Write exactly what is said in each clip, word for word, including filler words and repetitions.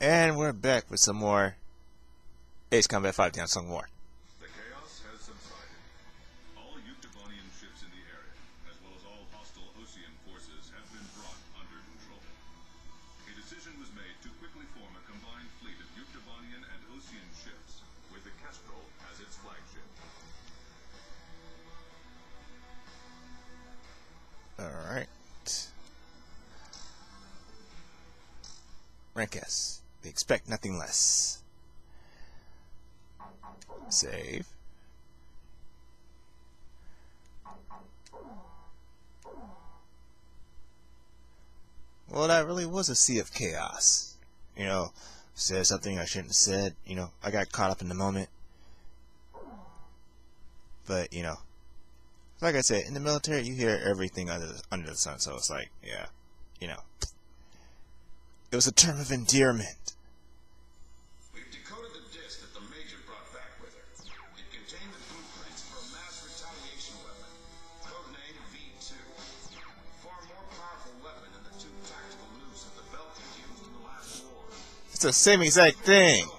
And we're back with some more Ace Combat five: The Unsung War. The chaos has subsided. All Yuktobanian ships in the area, as well as all hostile Osean forces, have been brought under control. A decision was made to quickly form a combined fleet of Yuktobanian and Osean ships, with the Kestrel as its flagship. All right. Rankus. They expect nothing less. Save. Well, that really was a sea of chaos. You know, said something I shouldn't have said. You know, I got caught up in the moment. But, you know, like I said, in the military, you hear everything under the, under the sun. So it's like, yeah, you know. It was a term of endearment. We've decoded the disc that the Major brought back with her. It contained the blueprints for a mass retaliation weapon, codenamed V two. A far more powerful weapon than the two tactical moves that the Belgians used in the last war. It's the same exact thing. But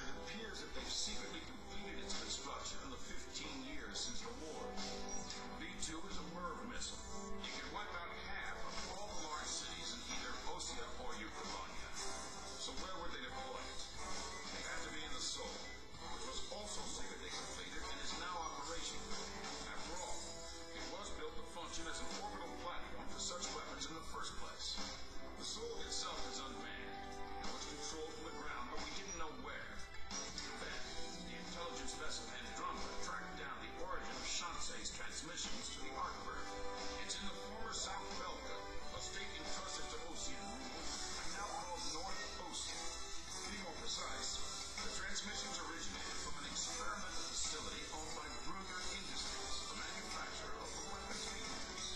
it appears that they've secretly completed its construction in the fifteen years since the war. V two is a merv missile. You can wipe out half of all the large cities in either Osea or Yuktobania. So where were they deployed? They had to be in the Soul, which was also secretly completed and is now operational. After all, it was built to function as an orbital platform for such weapons in the first place. The Soul itself is unmanned. It was controlled from the ground, but we didn't know where. Then, the intelligence vessel Andromeda tracked down the origin of Shanse's transmissions to the Artberg. It's in the former South Belka, a state entrusted to Osean rule, and now called North Osean. To be more precise, the transmissions originated from an experimental facility owned by Brugger Industries, the manufacturer of the weapons we use.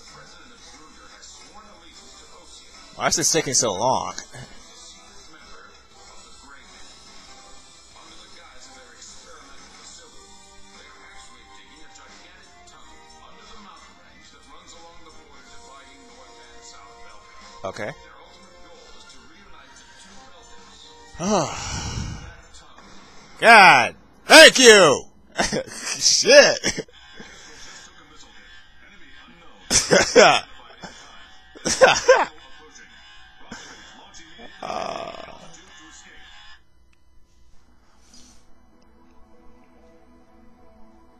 The president of Brugger has sworn allegiance to Osean. Why is this taking so long? Okay. Oh. God. Thank you. Shit. uh.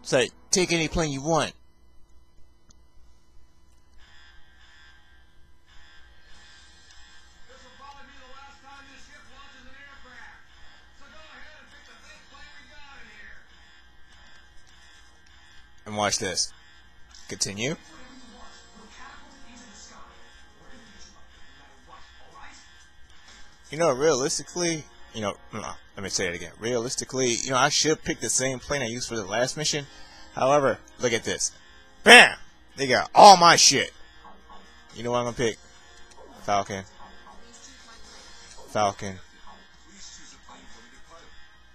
It's like, take any plane you want. And watch this. Continue. You know, realistically, you know, no, let me say it again. Realistically, you know, I should pick the same plane I used for the last mission. However, look at this. Bam! They got all my shit. You know what I'm gonna pick? Falcon. Falcon.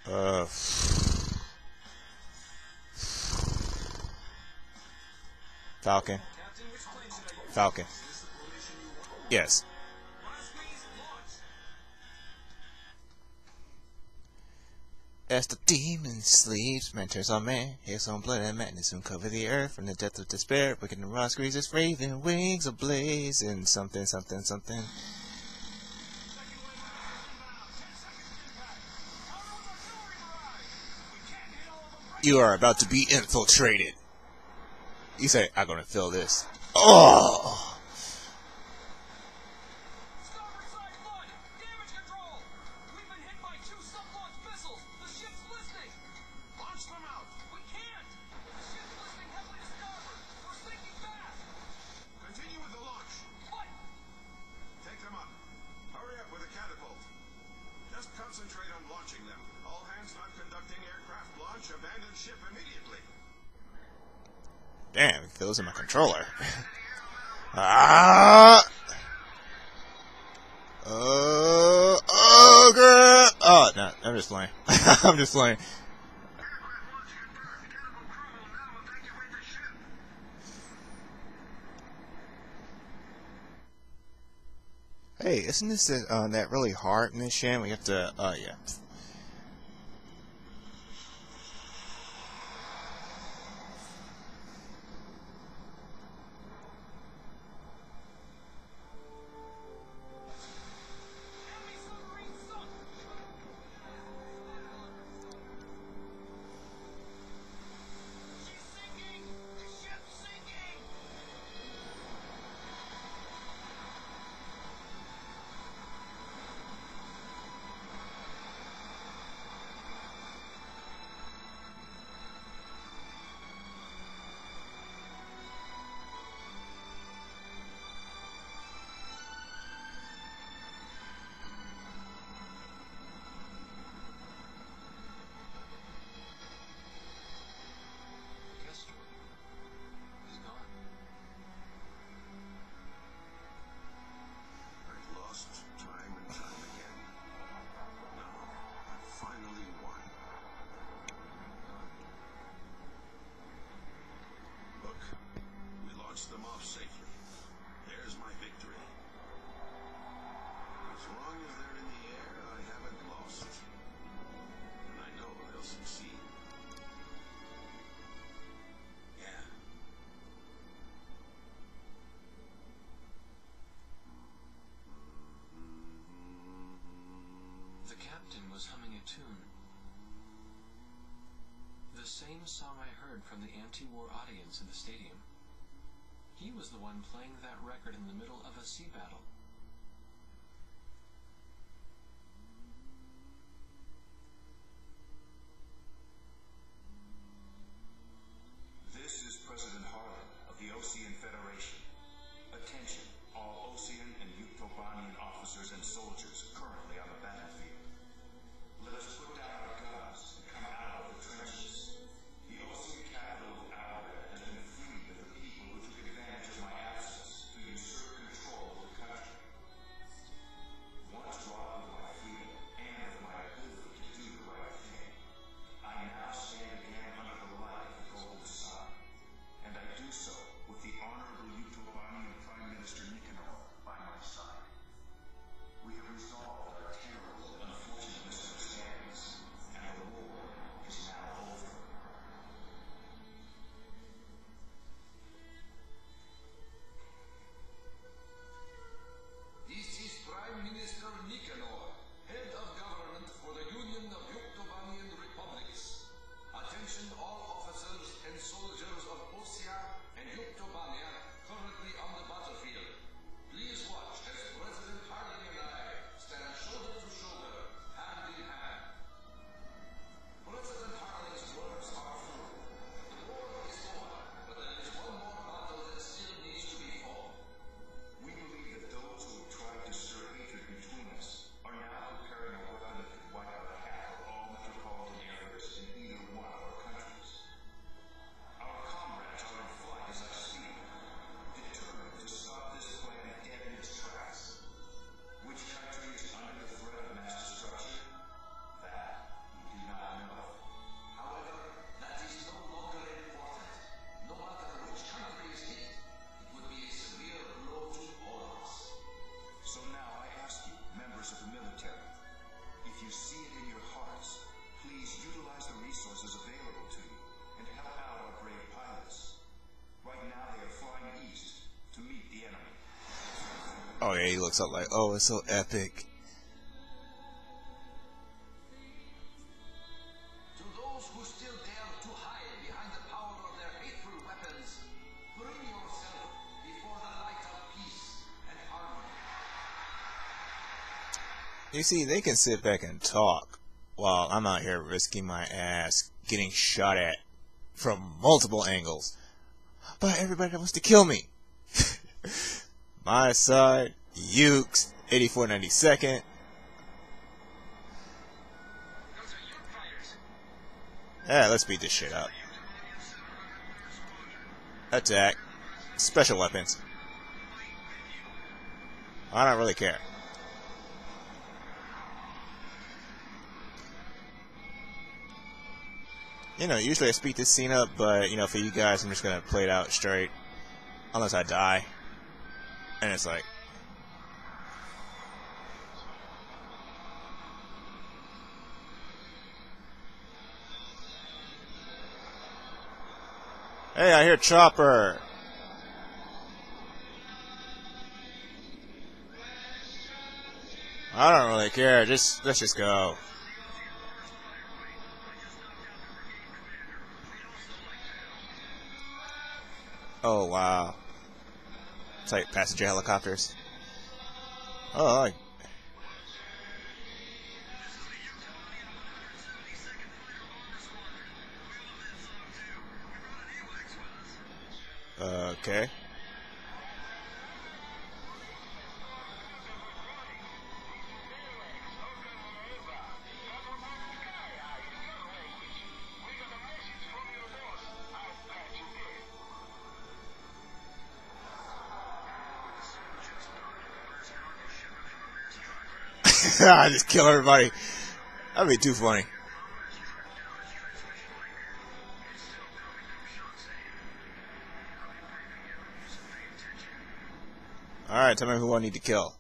Uh. Falcon. Falcon. Yes. As the demon sleeps, man turns on man. His own blood and madness soon cover the earth from the depth of despair. Wicked and raw screams his raven wings ablaze and something, something, something. You are about to be infiltrated. You say, I'm gonna fill this. Oh! Damn, it fills in my controller. Ah! Uh, oh, girl! Oh, no, I'm just playing. I'm just playing. Hey, isn't this the, uh, that really hard mission? We have to, oh uh, yeah. Them off safely. There's my victory. As long as they're in the air, I haven't lost. And I know they'll succeed. Yeah. The captain was humming a tune. The same song I heard from the anti-war audience in the stadium. He was the one playing that record in the middle of a sea battle. This is President Harlan of the Osean Federation. Attention, all Osean and Yuktobanian officers and soldiers currently on the battlefield. Let us put down our guns and come out of the trenches. The Osean capital of Alba has been freed with the people who took advantage of my absence to usurp control of the country. Once robbed of my freedom and of my ability to do the right thing, I now stand again under the light of the golden sun, and I do so with the honorable Yuktobanian Prime Minister Nicanor by my side. We have resolved our terrible and unfortunate misunderstandings, and the war is now over. This is Prime Minister Nicanor, head of government for the Union of Yuktobanian Republics. Attention all officers and soldiers of Osea and Yuktobania currently on the battlefield. Please watch as President Harlan and I stand shoulder to shoulder, hand in hand. President Harlan's words are true. The war is over, but there is one more battle that still needs to be fought. We believe that those who tried to stir hatred between us are now preparing a weapon that could wipe out half of all metropolitan areas in either one of our countries. Our comrades are in flight as I speak, determined to stop this planet dead in its tracks. Which country is under the threat of mass destruction? That we do not know. However, that is no longer important. No matter which country is hit, it would be a severe blow to all of us. So now I ask you, members of the military, if you see it in your hearts, please utilize the resources available to you and help out our brave pilots. Right now they are flying east to meet the enemy. Oh yeah, he looks up like, oh, it's so epic. To those who still dare to hide behind the power of their hateful weapons, bring yourself before the light of peace and harmony. You see, they can sit back and talk while I'm out here risking my ass getting shot at from multiple angles by everybody that wants to kill me. My side, Ukes, eighty-four ninety-second. Yeah, let's beat this shit up. Attack. Special weapons. I don't really care. You know, usually I speed this scene up, but, you know, for you guys, I'm just gonna play it out straight. Unless I die. And it's like... Hey, I hear Chopper. I don't really care. Just let's just go. Oh wow! It's like passenger helicopters. Oh. I Okay. I just kill everybody. That'd be too funny. Alright, tell me who I need to kill.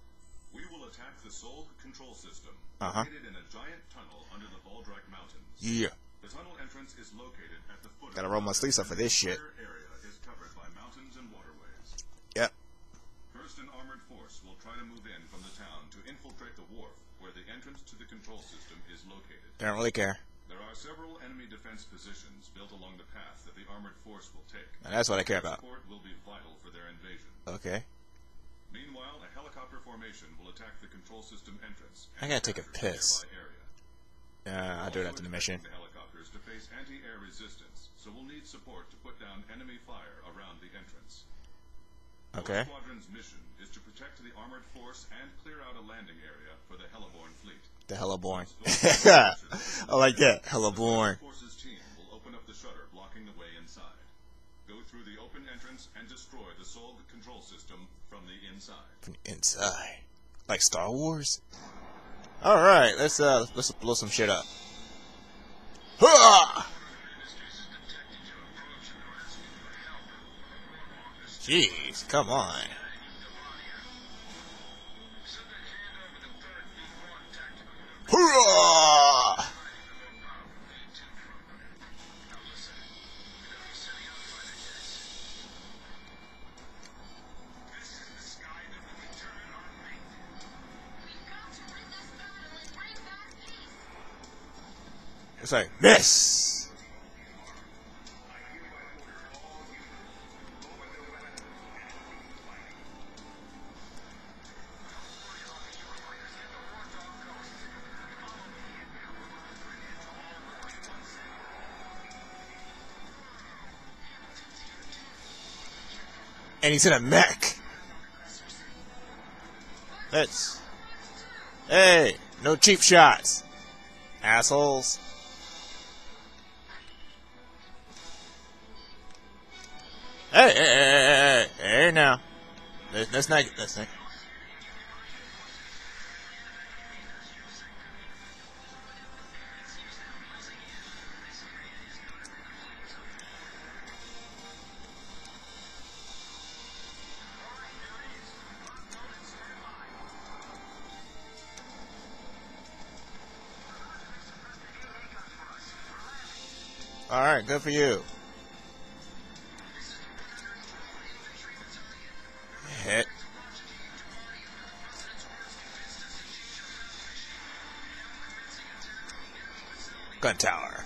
We will attack the Solg control system, uh-huh. located in a giant tunnel under the Baldric Mountains. Yeah. The tunnel entrance is located at the foot. Gotta roll my sleeves up for this shit. The area is covered by mountains and waterways. Yep. First, an armored force will try to move in from the town to infiltrate the wharf, where the entrance to the control system is located. Don't really care. There are several enemy defense positions built along the path that the armored force will take. And that's what I care about. Support will be vital for their invasion. Okay. Meanwhile, a helicopter formation will attack the control system entrance. I gotta take a piss. Yeah, uh, I'll do it after the mission. The helicopters to face anti-air resistance, so we'll need support to put down enemy fire around the entrance. Okay. The squadron's mission is to protect the armored force and clear out a landing area for the Heliborn fleet. The Heliborn. I like that. Heliborn. The forces team will open up the shutter blocking the way inside. Go through the open entrance and destroy the Solg control system from the inside. From the inside, like Star Wars. All right, let's uh, let's blow some shit up. Ha! Jeez, come on. Hurrah! It's like, miss! And he's in a mech! Let's... Hey! No cheap shots! Assholes! Hey, hey, hey, hey, hey, hey, now. That's not, that's not. All right, good for you. Hit. Gun tower.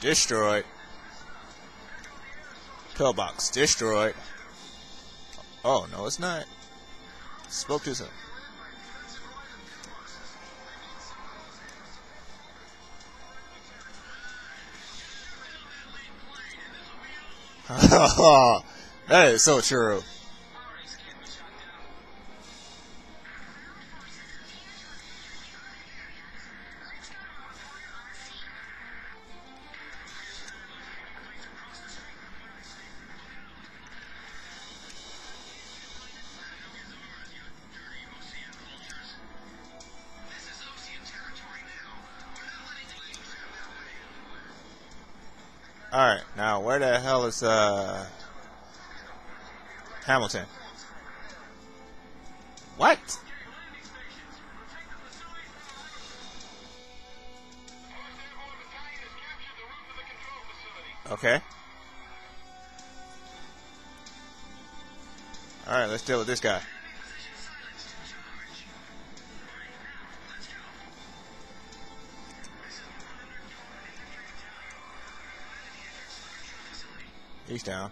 Destroyed. Pillbox. Destroyed. Oh, no, it's not. Spoke to some. That is so true. Alright, now where the hell is, uh... Hamilton? What? Okay. Alright, let's deal with this guy. He's down.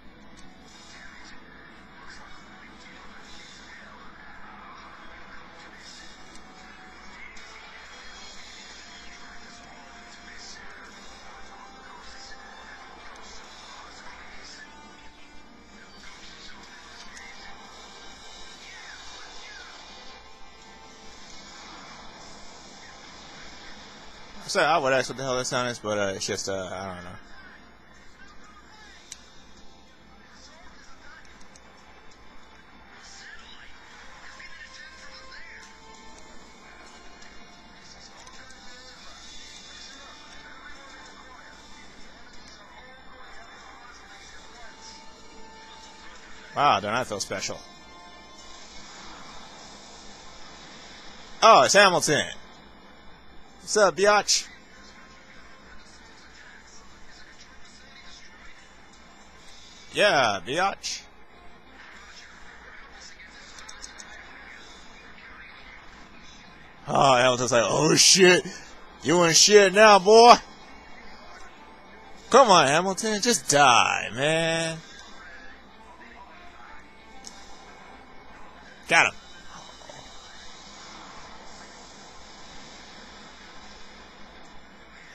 So I would ask what the hell that sound is, but uh, it's just, uh, I don't know. Wow, don't I feel special? Oh, it's Hamilton! What's up, biatch? Yeah, biatch. Oh, Hamilton's like, oh shit! You in shit now, boy! Come on, Hamilton, just die, man! Got him!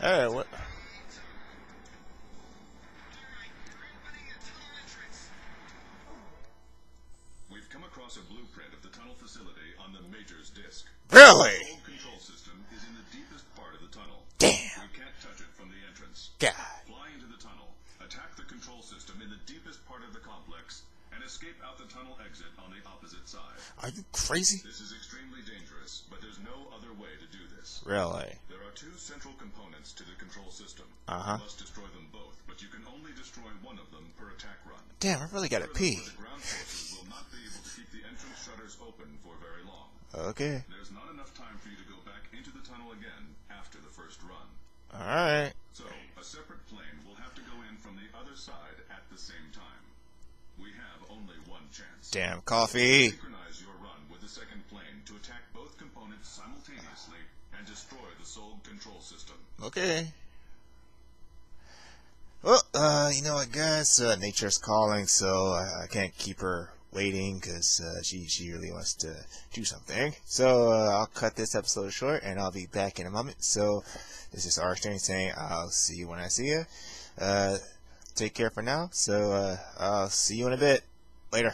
Hey, what? We've come across a blueprint of the tunnel facility on the Major's disk. Really? The old control system is in the deepest part of the tunnel. Damn. We can't touch it from the entrance. God. Fly into the tunnel, attack the control system in the deepest part of the complex, and escape out the tunnel exit on the opposite side. Are you crazy? This is extremely dangerous, but there's no other way to do this. Really? There are two central components to the control system. Uh-huh. You must destroy them both, but you can only destroy one of them per attack run. Damn, I really gotta pee. The ground forces will not be able to keep the entrance shutters open for very long. Okay. There's not enough time for you to go back into the tunnel again after the first run. Alright. So, a separate plane will have to go in from the other side at the same time. We have only one chance. Damn, coffee! Synchronize your run with the second plane to attack both components simultaneously and destroy the sole control system. Okay. Well, uh, you know what, guys? Uh, nature's calling, so I, I can't keep her waiting because uh, she, she really wants to do something. So uh, I'll cut this episode short, and I'll be back in a moment. So this is R three A P three R S T R A one N saying I'll see you when I see you. Uh, take care for now. So uh, I'll see you in a bit. Later.